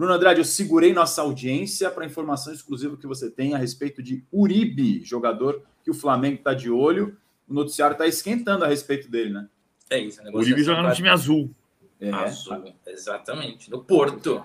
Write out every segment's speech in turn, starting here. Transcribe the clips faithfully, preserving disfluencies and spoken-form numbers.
Bruno Andrade, eu segurei nossa audiência para informação exclusiva que você tem a respeito de Uribe, jogador que o Flamengo está de olho. O noticiário está esquentando a respeito dele, né? É isso. O Uribe é jogando no time azul. É. Azul, exatamente. No Porto,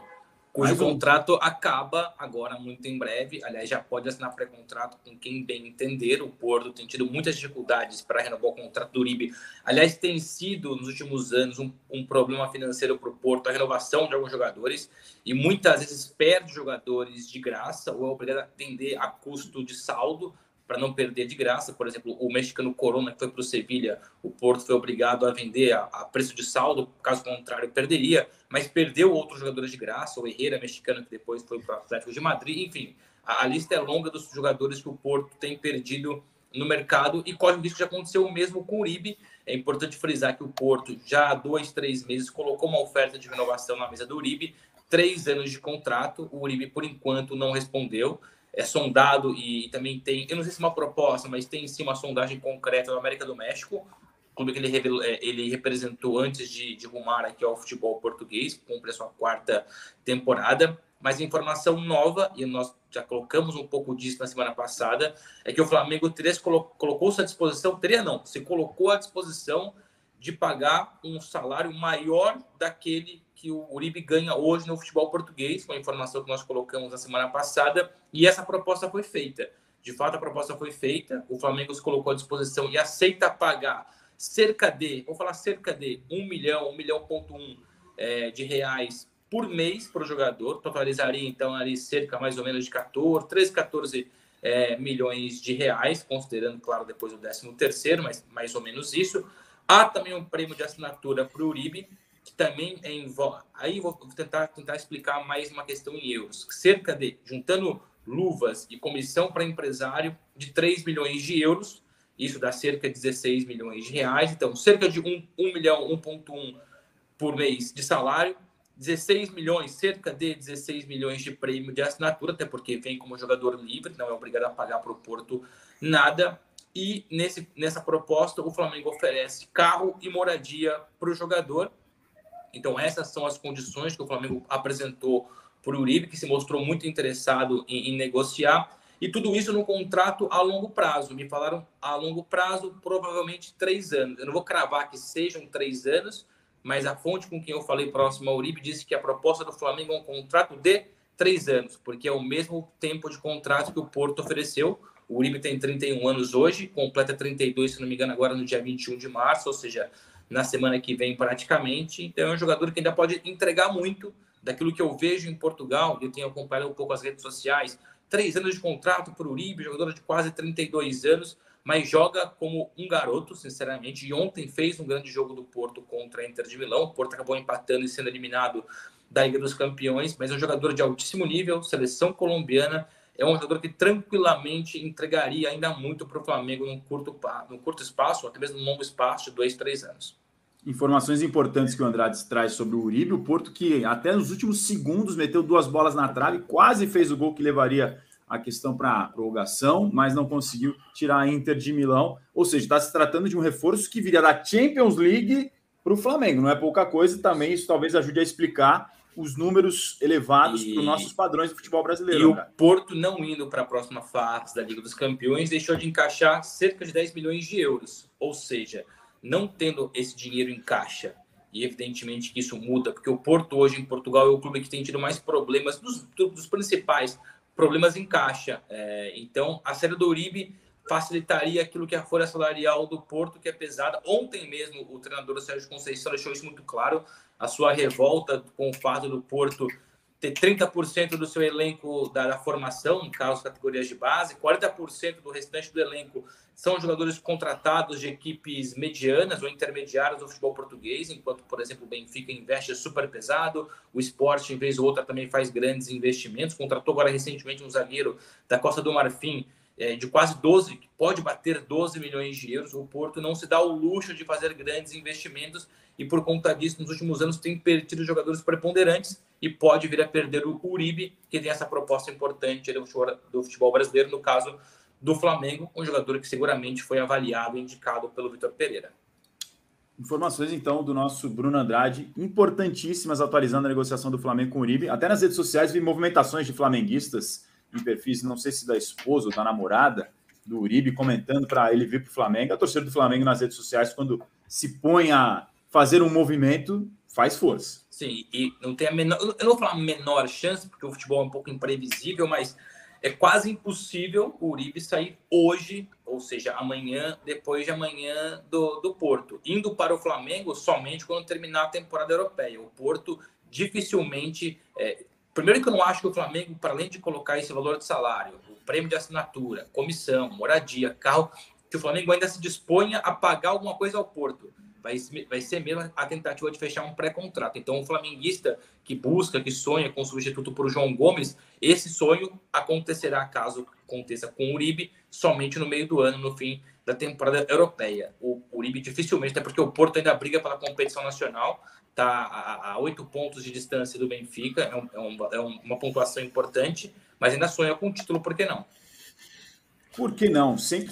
cujo Mas, contrato acaba agora muito em breve. Aliás, já pode assinar pré-contrato com quem bem entender. O Porto tem tido muitas dificuldades para renovar o contrato do Uribe. Aliás, tem sido, nos últimos anos, um, um problema financeiro para o Porto, a renovação de alguns jogadores. E muitas vezes perde jogadores de graça ou é obrigado a vender a custo de saldo, para não perder de graça. Por exemplo, o mexicano Corona, que foi para o Sevilha, o Porto foi obrigado a vender a, a preço de saldo, caso contrário perderia, mas perdeu outros jogadores de graça, o Herrera, mexicano, que depois foi para o Atlético de Madrid. Enfim, a, a lista é longa dos jogadores que o Porto tem perdido no mercado e corre o risco de acontecer o mesmo com o Uribe. É importante frisar que o Porto já há dois, três meses colocou uma oferta de renovação na mesa do Uribe, três anos de contrato, o Uribe por enquanto não respondeu. É sondado e também tem, eu não sei se é uma proposta, mas tem sim uma sondagem concreta da América do México, clube que ele, revelou, ele representou antes de, de rumar aqui ao futebol português, cumpre a sua quarta temporada. Mas informação nova, e nós já colocamos um pouco disso na semana passada, é que o Flamengo teria, colocou-se à disposição, teria não, se colocou à disposição de pagar um salário maior daquele que o Uribe ganha hoje no futebol português, com a informação que nós colocamos na semana passada, e essa proposta foi feita. De fato, a proposta foi feita, o Flamengo se colocou à disposição e aceita pagar cerca de, vou falar cerca de um milhão, um milhão ponto um é, de reais por mês para o jogador, totalizaria então ali cerca mais ou menos de quatorze, treze, quatorze é, milhões de reais, considerando, claro, depois o décimo terceiro, mas mais ou menos isso. Há também um prêmio de assinatura para o Uribe, que também é em volta. Aí vou tentar, tentar explicar mais uma questão em euros. Cerca de, juntando luvas e comissão para empresário, de três milhões de euros, isso dá cerca de dezesseis milhões de reais. Então, cerca de um milhão, um ponto um por mês de salário, dezesseis milhões, cerca de dezesseis milhões de prêmio de assinatura, até porque vem como jogador livre, não é obrigado a pagar para o Porto nada. E nesse, nessa proposta, o Flamengo oferece carro e moradia para o jogador. Então, essas são as condições que o Flamengo apresentou para o Uribe, que se mostrou muito interessado em, em negociar. E tudo isso no contrato a longo prazo. Me falaram a longo prazo, provavelmente três anos. Eu não vou cravar que sejam três anos, mas a fonte com quem eu falei próximo ao Uribe disse que a proposta do Flamengo é um contrato de três anos, porque é o mesmo tempo de contrato que o Porto ofereceu. O Uribe tem trinta e um anos hoje, completa trinta e dois, se não me engano, agora no dia vinte e um de março, ou seja, na semana que vem praticamente. Então é um jogador que ainda pode entregar muito daquilo que eu vejo em Portugal, eu tenho acompanhado um pouco as redes sociais. Três anos de contrato para o Uribe, jogador de quase trinta e dois anos, mas joga como um garoto, sinceramente. E ontem fez um grande jogo do Porto contra a Inter de Milão. O Porto acabou empatando e sendo eliminado da Liga dos Campeões, mas é um jogador de altíssimo nível, seleção colombiana. É um jogador que tranquilamente entregaria ainda muito para o Flamengo num curto, num curto espaço, ou até mesmo num longo espaço de dois, três anos. Informações importantes que o Andrade traz sobre o Uribe. O Porto que até nos últimos segundos meteu duas bolas na trave, quase fez o gol que levaria a questão para a prorrogação, mas não conseguiu tirar a Inter de Milão. Ou seja, está se tratando de um reforço que viria da Champions League para o Flamengo. Não é pouca coisa, também isso talvez ajude a explicar os números elevados e... para os nossos padrões do futebol brasileiro. E cara, o Porto não indo para a próxima fase da Liga dos Campeões deixou de encaixar cerca de dez milhões de euros. Ou seja, não tendo esse dinheiro em caixa, e evidentemente que isso muda, porque o Porto hoje em Portugal é o clube que tem tido mais problemas, dos, dos principais problemas em caixa. É, então, a saída do Uribe facilitaria aquilo que é a folha salarial do Porto, que é pesada. Ontem mesmo o treinador Sérgio Conceição deixou isso muito claro, a sua revolta com o fato do Porto ter trinta por cento do seu elenco da, da formação, no caso, categorias de base, quarenta por cento do restante do elenco são jogadores contratados de equipes medianas ou intermediárias do futebol português, enquanto, por exemplo, o Benfica investe super pesado, o Sport, em vez ou outra, também faz grandes investimentos, contratou agora recentemente um zagueiro da Costa do Marfim, de quase doze, que pode bater doze milhões de euros. O Porto não se dá o luxo de fazer grandes investimentos e por conta disso, nos últimos anos, tem perdido jogadores preponderantes e pode vir a perder o Uribe, que tem essa proposta importante do futebol brasileiro, no caso do Flamengo, um jogador que seguramente foi avaliado e indicado pelo Vitor Pereira. Informações, então, do nosso Bruno Andrade, importantíssimas, atualizando a negociação do Flamengo com o Uribe. Até nas redes sociais vi movimentações de flamenguistas em perfis, não sei se da esposa ou da namorada do Uribe, comentando para ele vir para o Flamengo. A torcida do Flamengo nas redes sociais, quando se põe a fazer um movimento, faz força. Sim, e não tem a menor... Eu não vou falar menor chance, porque o futebol é um pouco imprevisível, mas é quase impossível o Uribe sair hoje, ou seja, amanhã, depois de amanhã do, do Porto, indo para o Flamengo somente quando terminar a temporada europeia. O Porto dificilmente... É, primeiro que eu não acho que o Flamengo, para além de colocar esse valor de salário, o prêmio de assinatura, comissão, moradia, carro, que o Flamengo ainda se disponha a pagar alguma coisa ao Porto. Vai, vai ser mesmo a tentativa de fechar um pré-contrato. Então, o flamenguista que busca, que sonha com substituto para o João Gomes, esse sonho acontecerá, caso aconteça com o Uribe, somente no meio do ano, no fim da temporada europeia. O Uribe dificilmente, até porque o Porto ainda briga pela competição nacional, está a oito pontos de distância do Benfica, é, um, é, um, é uma pontuação importante, mas ainda sonha com o título, por que não? Por que não? Sempre